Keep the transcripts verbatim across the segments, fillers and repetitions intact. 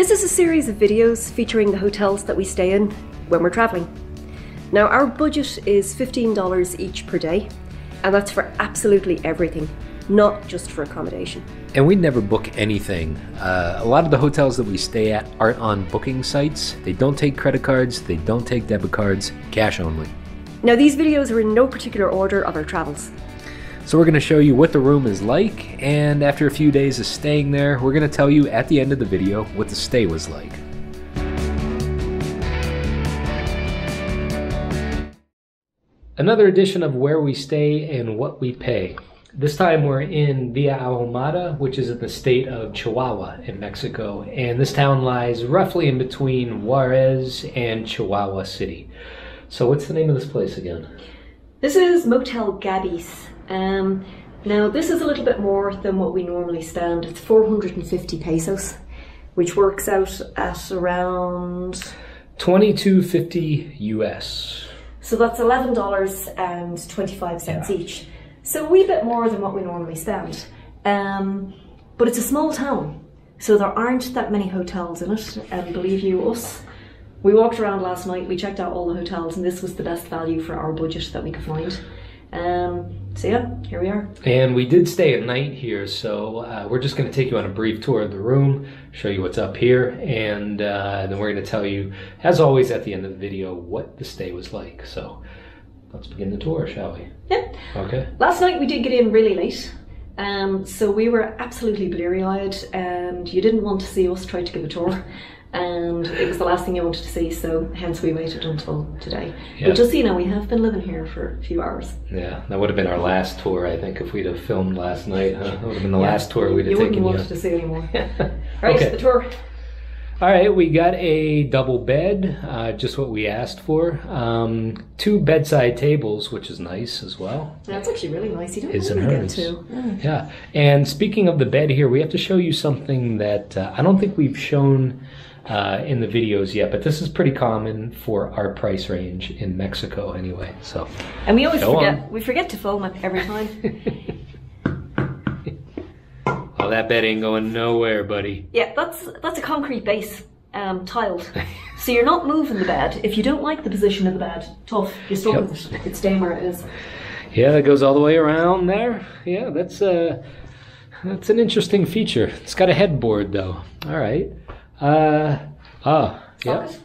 This is a series of videos featuring the hotels that we stay in when we're traveling. Now our budget is fifteen dollars each per day, and that's for absolutely everything, not just for accommodation. And we never book anything. Uh, a lot of the hotels that we stay at aren't on booking sites. They don't take credit cards, they don't take debit cards, cash only. Now these videos are in no particular order of our travels. So we're gonna show you what the room is like, and after a few days of staying there, we're gonna tell you at the end of the video what the stay was like. Another edition of Where We Stay and What We Pay. This time we're in Villa Ahumada, which is at the state of Chihuahua in Mexico, and this town lies roughly in between Juarez and Chihuahua City. So what's the name of this place again? This is Motel Gabby's. Um, now this is a little bit more than what we normally spend. It's four hundred fifty pesos, which works out at around twenty-two fifty U S. So that's eleven dollars and twenty-five cents yeah. each. So a wee bit more than what we normally spend, um, but it's a small town, so there aren't that many hotels in it, and believe you us, we walked around last night, we checked out all the hotels, and this was the best value for our budget that we could find. Um, so yeah, here we are. And we did stay a night here, so uh, we're just going to take you on a brief tour of the room, show you what's up here, and uh, then we're going to tell you, as always at the end of the video, what the stay was like. So let's begin the tour, shall we? Yep. Okay. Last night we did get in really late, um, so we were absolutely bleary-eyed, and you didn't want to see us try to give a tour, and it was the last thing you wanted to see, so hence we waited until today. Yep. But just so you know, we have been living here for a few hours. Yeah, that would have been our last tour, I think, if we'd have filmed last night. Huh? That would have been the yeah. last tour we'd have you taken. You wouldn't want to see anymore. Right, okay. The tour. All right, we got a double bed, uh, just what we asked for. Um, two bedside tables, which is nice as well. That's actually really nice. You don't His really get to. Yeah. yeah. And speaking of the bed here, we have to show you something that uh, I don't think we've shown uh, in the videos yet, but this is pretty common for our price range in Mexico anyway. So. And we always Go forget. On. We forget to film it every time. Oh, that bed ain't going nowhere, buddy. Yeah, that's that's a concrete base, um, tiled. So you're not moving the bed. If you don't like the position of the bed, tough. You're stuck yep. with it. It's staying where it is. Yeah, that goes all the way around there. Yeah, that's uh, that's an interesting feature. It's got a headboard though. All right. Uh, oh, yeah. Socket.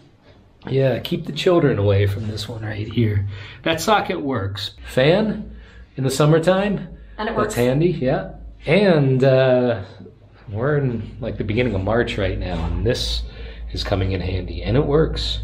Yeah, keep the children away from this one right here. That socket works. Fan in the summertime. And it works. That's handy. Yeah. And uh, we're in like the beginning of March right now, and this is coming in handy, and it works.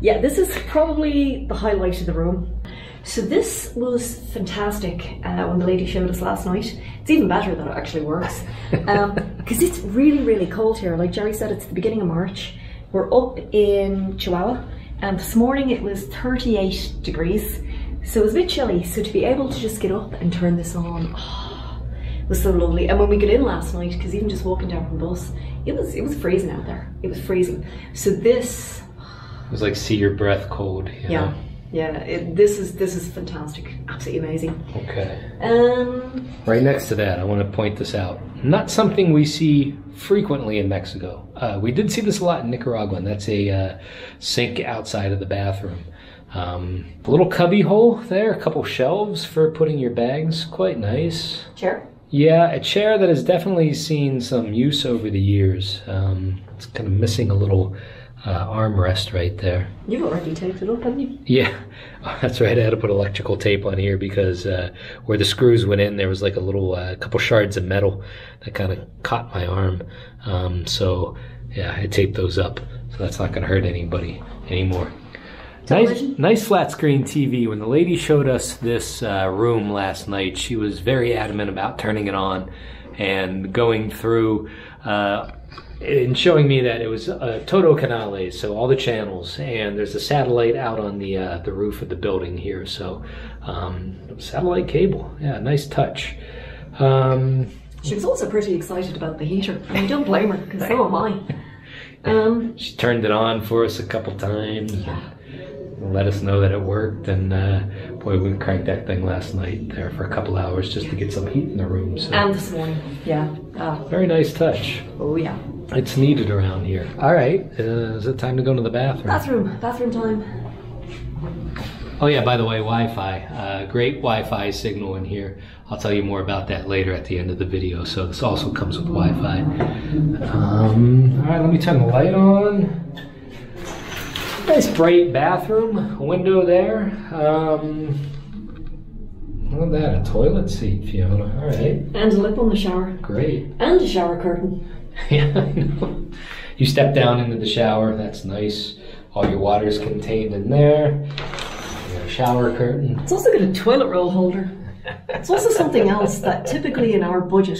Yeah, this is probably the highlight of the room. So this was fantastic uh, when the lady showed us last night. It's even better that it actually works, because um, it's really, really cold here. Like Jerry said, it's the beginning of March. We're up in Chihuahua, and this morning it was thirty-eight degrees, so it was a bit chilly. So to be able to just get up and turn this on, oh, was so lovely. And when we got in last night, because even just walking down from the bus, it was it was freezing out there. It was freezing. So this it was like see your breath cold. You yeah, know? yeah. It, this is this is fantastic. Absolutely amazing. Okay. Um. Right next to that, I want to point this out. Not something we see frequently in Mexico. Uh, we did see this a lot in Nicaragua, and that's a uh, sink outside of the bathroom. Um, a little cubby hole there. A couple shelves for putting your bags. Quite nice. Chair. Yeah, a chair that has definitely seen some use over the years. Um, it's kind of missing a little uh, armrest right there. You've already taped it up, haven't you? Yeah, oh, that's right. I had to put electrical tape on here because uh, where the screws went in, there was like a little uh, couple shards of metal that kind of caught my arm. Um, so yeah, I taped those up. So that's not going to hurt anybody anymore. Nice, nice flat screen T V. When the lady showed us this uh, room last night, she was very adamant about turning it on and going through uh, and showing me that it was uh, Toto Canale, so all the channels, and there's a satellite out on the uh, the roof of the building here, so um, satellite cable. Yeah, nice touch. Um, she was also pretty excited about the heater. I mean, don't blame her, because so am I. Um, she turned it on for us a couple times. Yeah. Let us know that it worked, and uh, boy, we cranked that thing last night there for a couple hours just to get some heat in the room. So. And this morning, yeah. Uh, very nice touch. Oh yeah. It's needed around here. All right, uh, is it time to go to the bathroom? Bathroom, bathroom time. Oh yeah, by the way, Wi-Fi. Uh, great Wi-Fi signal in here. I'll tell you more about that later at the end of the video. So this also comes with Wi-Fi. Um, all right, let me turn the light on. Nice bright bathroom, window there. Um, look at that, a toilet seat, Fiona. All right. And a lip on the shower. Great. And a shower curtain. Yeah, I know. You step down into the shower, that's nice. All your water's contained in there. Your shower curtain. It's also got a toilet roll holder. It's also something else that typically in our budget,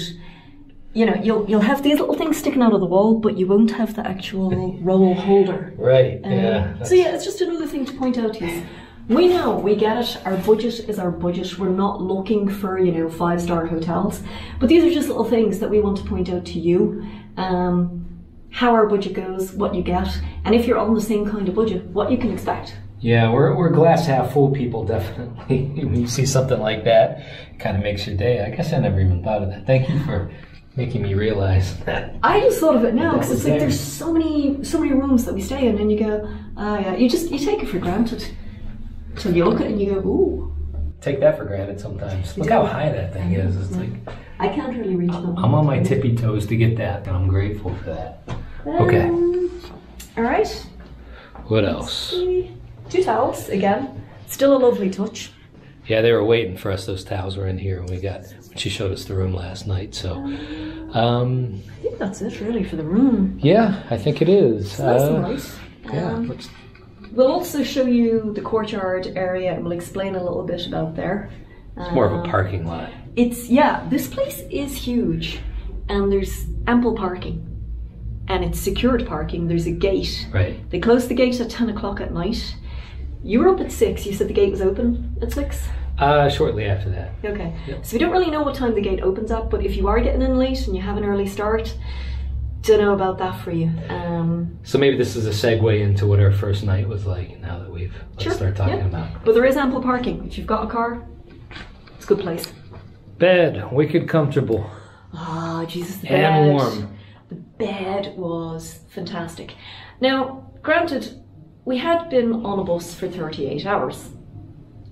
you know, you'll you'll have these little things sticking out of the wall, but you won't have the actual roll holder. Right, um, yeah. That's... So yeah, it's just another thing to point out is, we know, we get it, our budget is our budget. We're not looking for, you know, five-star hotels. But these are just little things that we want to point out to you. Um, how our budget goes, what you get, and if you're on the same kind of budget, what you can expect. Yeah, we're, we're glass half full people, definitely. When you see something like that, it kind of makes your day. I guess I never even thought of that. Thank you for making me realize that. I just thought of it now because it's there. Like there's so many so many rooms that we stay in, and you go, oh yeah, you just you take it for granted. So you look at it and you go, ooh. Take that for granted sometimes. Look how high that thing is. It's like, I can't really reach them. I'm on my tippy toes to get that, and I'm grateful for that. Okay. Um, all right. What else? Two towels, again. Still a lovely touch. Yeah, they were waiting for us. Those towels were in here when we got, when she showed us the room last night, so. Um, I think that's it, really, for the room. Yeah, I think it is. It's nice uh, and nice. Yeah, um, looks. We'll also show you the courtyard area, and we'll explain a little bit about there. It's um, more of a parking lot. It's, yeah, this place is huge, and there's ample parking, and it's secured parking. There's a gate. Right. They close the gate at ten o'clock at night. You were up at six, you said the gate was open at six? Uh, shortly after that. Okay, yep. So we don't really know what time the gate opens up, but if you are getting in late and you have an early start, don't know about that for you. Um, so maybe this is a segue into what our first night was like. Now that we've let's sure, start talking yeah. about. But there is ample parking. If you've got a car, it's a good place. Bed, wicked comfortable. Ah, oh, Jesus, the bed. And warm. The bed was fantastic. Now, granted, we had been on a bus for thirty-eight hours,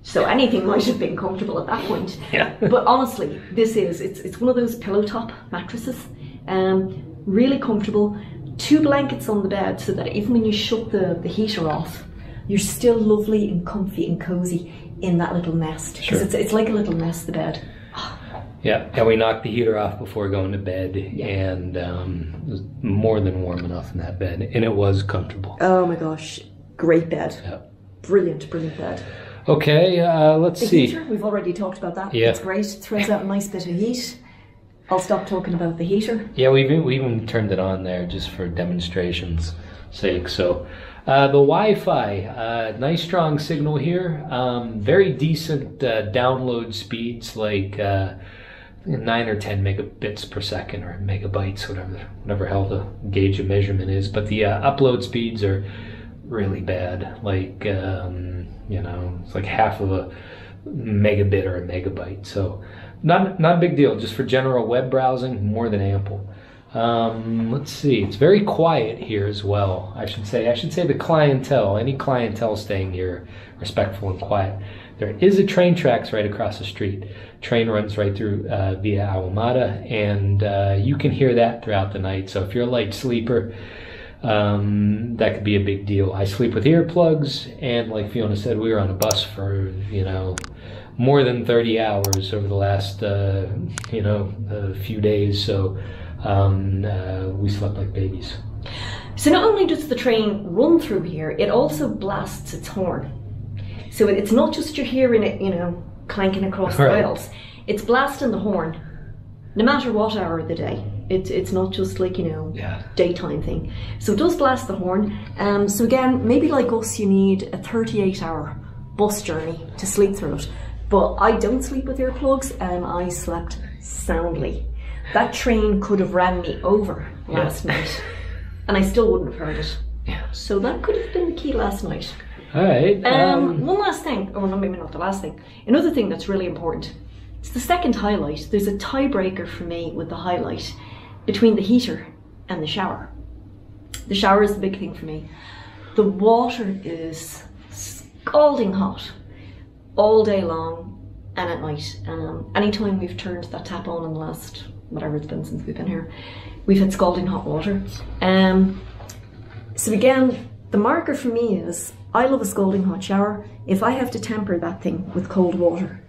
so anything might have been comfortable at that point. Yeah. But honestly, this is it's it's one of those pillow top mattresses. Um. Really comfortable, two blankets on the bed so that even when you shut the, the heater off, you're still lovely and comfy and cozy in that little nest. Because sure. it's, it's like a little nest, the bed. Yeah, and we knocked the heater off before going to bed, yeah. and um, it was more than warm enough in that bed, and it was comfortable. Oh my gosh, great bed. Yeah. Brilliant, brilliant bed. Okay, uh, let's the see. Heater, we've already talked about that. Yeah. It's great, it throws out a nice bit of heat. I'll stop talking about the heater. Yeah, we even, we even turned it on there just for demonstration's sake. So uh, the Wi-Fi, uh, nice strong signal here. Um, very decent uh, download speeds, like uh, nine or ten megabits per second or megabytes, whatever, whatever hell the gauge of measurement is. But the uh, upload speeds are really bad. Like, um, you know, it's like half of a megabit or a megabyte. So. Not, not a big deal, just for general web browsing, more than ample. Um, let's see, it's very quiet here as well, I should say. I should say the clientele, any clientele staying here, respectful and quiet. There is a train tracks right across the street. Train runs right through uh, Villa Ahumada, and uh, you can hear that throughout the night. So if you're a light sleeper, um, that could be a big deal. I sleep with earplugs, and like Fiona said, we were on a bus for, you know, more than thirty hours over the last, uh, you know, uh, few days. So um, uh, we slept like babies. So not only does the train run through here, it also blasts its horn. So it's not just you're hearing it, you know, clanking across the rails. It's blasting the horn, no matter what hour of the day. It, it's not just like, you know, yeah. daytime thing. So it does blast the horn. Um, so again, maybe like us, you need a thirty-eight hour bus journey to sleep through it. But I don't sleep with earplugs, and I slept soundly. That train could have ran me over last yeah. night, and I still wouldn't have heard it. Yeah. So that could have been the key last night. All right. Um, um, one last thing, or no, maybe not the last thing. Another thing that's really important. It's the second highlight. There's a tiebreaker for me with the highlight between the heater and the shower. The shower is the big thing for me. The water is scalding hot all day long and at night. Um, anytime we've turned that tap on in the last, whatever it's been since we've been here, we've had scalding hot water. Um, so again, the marker for me is, I love a scalding hot shower. If I have to temper that thing with cold water,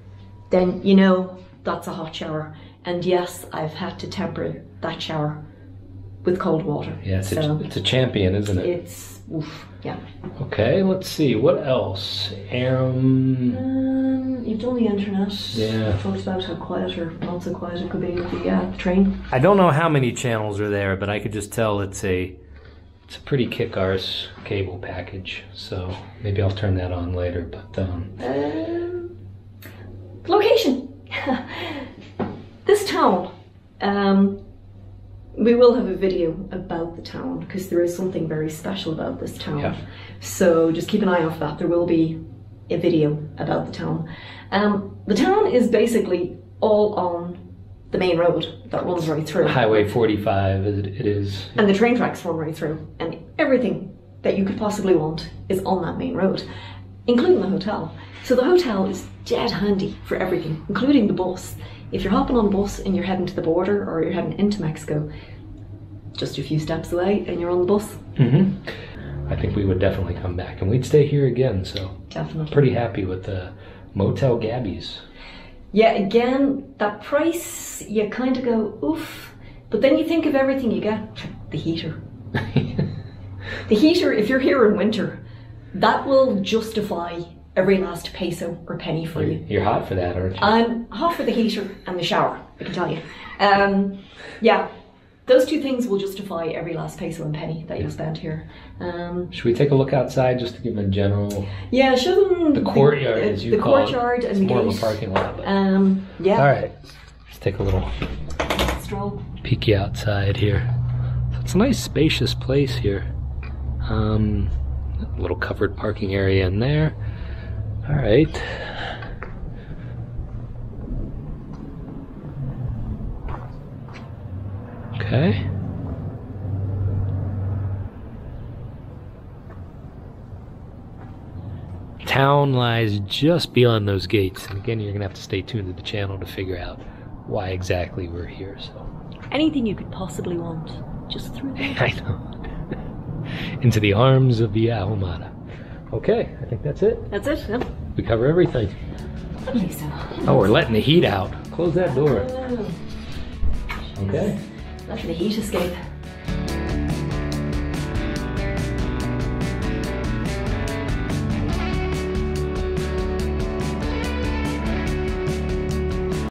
then you know that's a hot shower. And yes, I've had to temper that shower with cold water. Yeah, it's, so, a, it's a champion, isn't it? It's, oof, yeah. Okay, let's see, what else? Um, um, you've done the internet. Yeah. Talked about how quiet or not so quiet it could be with the uh, train. I don't know how many channels are there, but I could just tell it's a, it's a pretty kick-arse cable package. So maybe I'll turn that on later, but... Um, um, location. This town, um, we will have a video about the town because there is something very special about this town. Yeah. So just keep an eye out for that. There will be a video about the town. Um, the town is basically all on the main road that runs right through. Highway forty-five it is. And the train tracks run right through, and everything that you could possibly want is on that main road, including the hotel. So the hotel is dead handy for everything, including the bus. If you're hopping on a bus and you're heading to the border or you're heading into Mexico, just a few steps away and you're on the bus. Mm-hmm. I think we would definitely come back, and we'd stay here again, so definitely. Pretty happy with the Motel Gabby's. Yeah, again, that price, you kind of go, oof, but then you think of everything you get. The heater. The heater, if you're here in winter, that will justify every last peso or penny for you. You're hot for that, aren't you? I'm hot for the heater and the shower, I can tell you. Um, yeah, those two things will justify every last peso and penny that yeah. you'll spend here. Um, Should we take a look outside just to give them a general... Yeah, show them... The courtyard, the, as you the call courtyard it. And it's the more gate. Of a parking lot. But... Um, yeah. All right, let's take a little... Stroll. Peeky outside here. So it's a nice spacious place here. Um, a little covered parking area in there. All right. Okay. Town lies just beyond those gates. And again, you're gonna have to stay tuned to the channel to figure out why exactly we're here, so. Anything you could possibly want, just through there. I know. Into the arms of the Villa Ahumada. Okay, I think that's it. That's it, yeah. We cover everything. I think so. Oh, we're letting the heat out. Close that door. Oh. Okay. Let the heat escape.